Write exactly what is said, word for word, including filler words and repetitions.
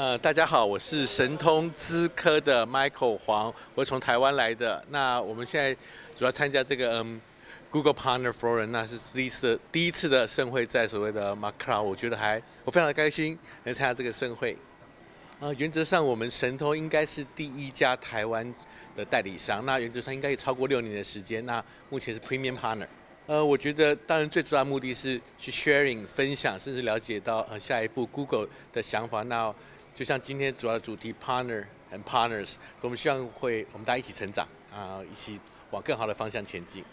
呃，大家好，我是神通资科的 Michael 黄，我从台湾来的。那我们现在主要参加这个嗯 Google Partner Forum， 那是第一次第一次的盛会，在所谓的 Macau， 我觉得还我非常的开心能参加这个盛会。呃，原则上我们神通应该是第一家台湾的代理商，那原则上应该也超过六年的时间，那目前是 Premium Partner。 呃，我觉得当然最主要的目的是去 sharing 分享，甚至了解到呃下一步 Google 的想法。那就像今天主要的主题 partner and partners， 我们希望会我们大家一起成长啊、呃，一起往更好的方向前进。